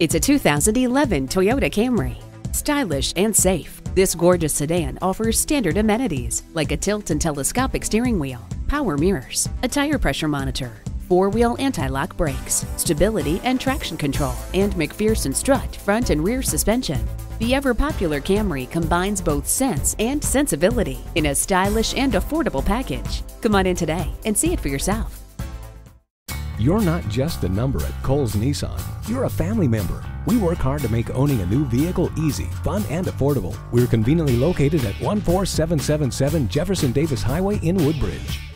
It's a 2011 Toyota Camry. Stylish and safe, this gorgeous sedan offers standard amenities like a tilt and telescopic steering wheel, power mirrors, a tire pressure monitor, four-wheel anti-lock brakes, stability and traction control, and McPherson strut front and rear suspension. The ever-popular Camry combines both sense and sensibility in a stylish and affordable package. Come on in today and see it for yourself. You're not just a number at Cowles Nissan. You're a family member. We work hard to make owning a new vehicle easy, fun, and affordable. We're conveniently located at 14777 Jefferson Davis Highway in Woodbridge.